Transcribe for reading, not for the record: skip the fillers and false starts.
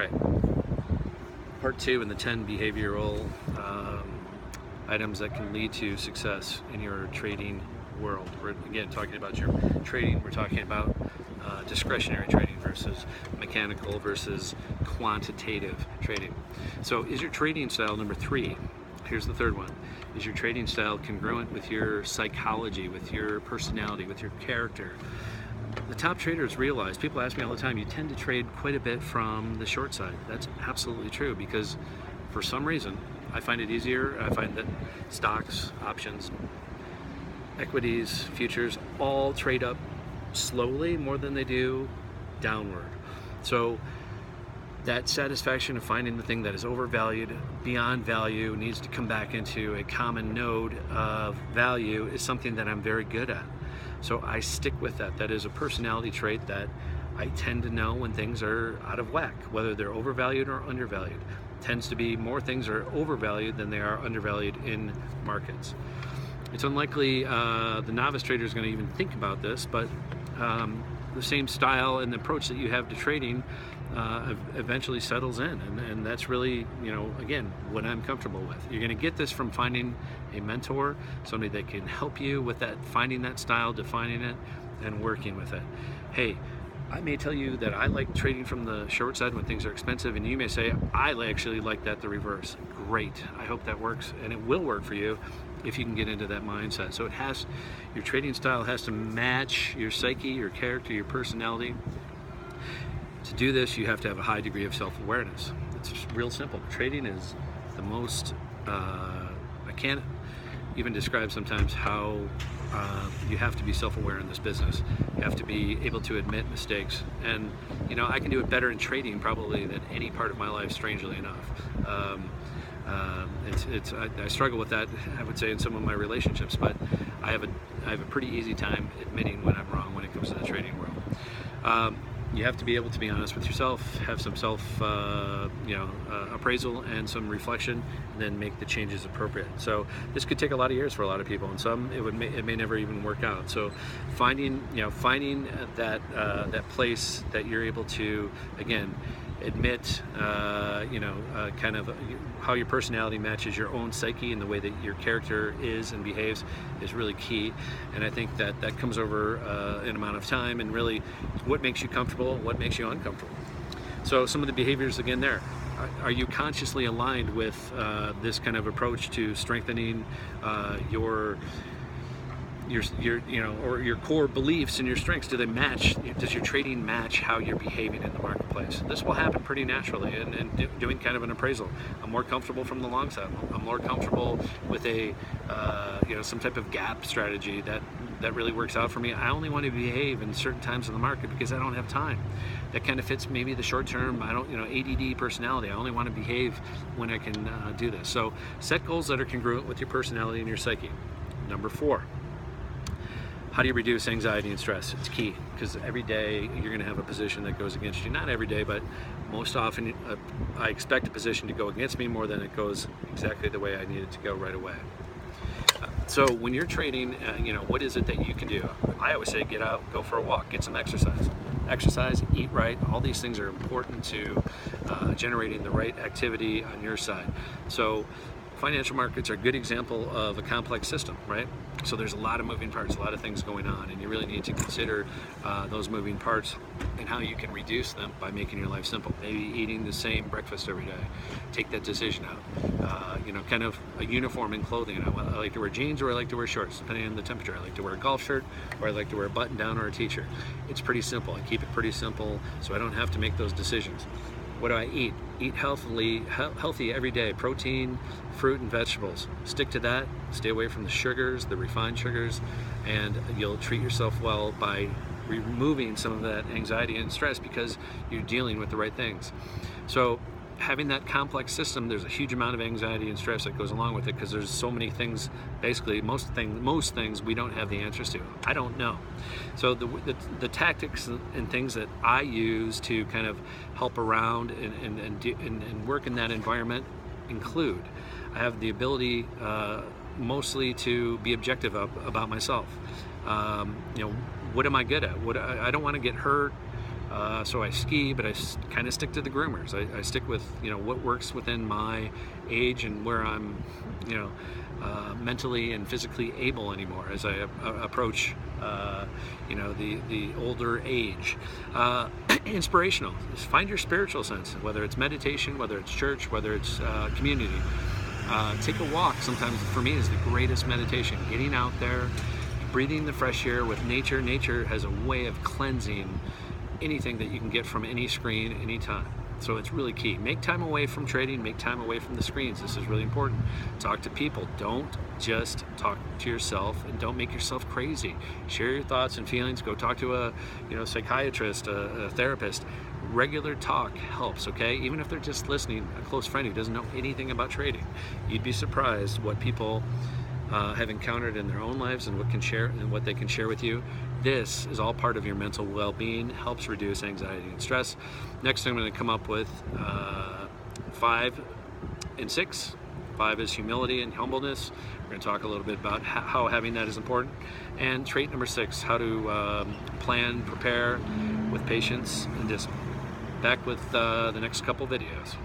Alright, part two in the 10 behavioral items that can lead to success in your trading world. We're again talking about your trading, we're talking about discretionary trading versus mechanical versus quantitative trading. So is your trading style, number three, here's the third one, is your trading style congruent with your psychology, with your personality, with your character? The top traders realize, people ask me all the time, you tend to trade quite a bit from the short side. That's absolutely true because for some reason, I find it easier. I find that stocks, options, equities, futures, all trade up slowly more than they do downward. So that satisfaction of finding the thing that is overvalued, beyond value, needs to come back into a common node of value is something that I'm very good at. So I stick with that. That is a personality trait that I tend to know when things are out of whack, whether they're overvalued or undervalued. It tends to be more things are overvalued than they are undervalued in markets. It's unlikely the novice trader is going to even think about this, but the same style and the approach that you have to trading eventually settles in, and that's really, you know, again, what I'm comfortable with. You're going to get this from finding a mentor, somebody that can help you with that, finding that style, defining it, and working with it. Hey, I may tell you that I like trading from the short side when things are expensive, and you may say, I actually like that the reverse. Great. I hope that works, and it will work for you if you can get into that mindset. So it has, your trading style has to match your psyche, your character, your personality. To do this, you have to have a high degree of self-awareness. It's real simple. Trading is the most, I can't even describe sometimes how you have to be self-aware in this business. You have to be able to admit mistakes. And, you know, I can do it better in trading probably than any part of my life, strangely enough. I struggle with that, I would say, in some of my relationships, but I have a pretty easy time admitting when I'm wrong when it comes to the trading world. You have to be able to be honest with yourself, have some self appraisal and some reflection, and then make the changes appropriate. So this could take a lot of years for a lot of people, and some it may never even work out. So finding that place that you're able to, again, admit kind of how your personality matches your own psyche and the way that your character is and behaves is really key. And I think that comes over an amount of time, and really what makes you comfortable, what makes you uncomfortable. So some of the behaviors, again, there, are you consciously aligned with this kind of approach to strengthening your core beliefs and your strengths? Do they match? Does your trading match how you're behaving in the marketplace? This will happen pretty naturally, and doing kind of an appraisal. I'm more comfortable from the long side. I'm more comfortable with a some type of gap strategy that really works out for me. I only want to behave in certain times of the market because I don't have time. That kind of fits maybe the short term. I don't, ADD personality. I only want to behave when I can do this. So set goals that are congruent with your personality and your psyche. Number four. How do you reduce anxiety and stress? It's key, because every day you're going to have a position that goes against you. Not every day, but most often I expect a position to go against me more than it goes exactly the way I need it to go right away. So when you're trading, what is it that you can do? I always say get out, go for a walk, get some exercise. Exercise, eat right, all these things are important to generating the right activity on your side. So financial markets are a good example of a complex system, right? So there's a lot of moving parts, a lot of things going on, and you really need to consider those moving parts and how you can reduce them by making your life simple. Maybe eating the same breakfast every day. Take that decision out. Kind of a uniform in clothing. I like to wear jeans or I like to wear shorts, depending on the temperature. I like to wear a golf shirt or I like to wear a button down or a t-shirt. It's pretty simple. I keep it pretty simple so I don't have to make those decisions. What do I eat? Eat healthy every day. Protein, fruit, and vegetables. Stick to that. Stay away from the sugars, the refined sugars, and you'll treat yourself well by removing some of that anxiety and stress because you're dealing with the right things. So having that complex system, there's a huge amount of anxiety and stress that goes along with it because there's so many things, basically most things we don't have the answers to. I don't know. So the tactics and things that I use to kind of help around and work in that environment include, I have the ability mostly to be objective about myself. What am I good at? I don't want to get hurt So I ski, but I kind of stick to the groomers. I stick with, what works within my age and where I'm, mentally and physically able anymore as I approach, the older age. Inspirational. Find your spiritual sense, whether it's meditation, whether it's church, whether it's community. Take a walk sometimes, for me, is the greatest meditation. Getting out there, breathing the fresh air with nature. Nature has a way of cleansing anything that you can get from any screen, anytime. So it's really key. Make time away from trading, make time away from the screens. This is really important. Talk to people. Don't just talk to yourself, and don't make yourself crazy. Share your thoughts and feelings. Go talk to a psychiatrist, a therapist. Regular talk helps, okay? Even if they're just listening, a close friend who doesn't know anything about trading. You'd be surprised what people have encountered in their own lives and what they can share with you. This is all part of your mental well-being, helps reduce anxiety and stress. Next, I'm going to come up with 5 and 6. 5 is humility and humbleness. We're going to talk a little bit about how having that is important. And trait number 6, how to plan, prepare with patience and discipline. Back with the next couple videos.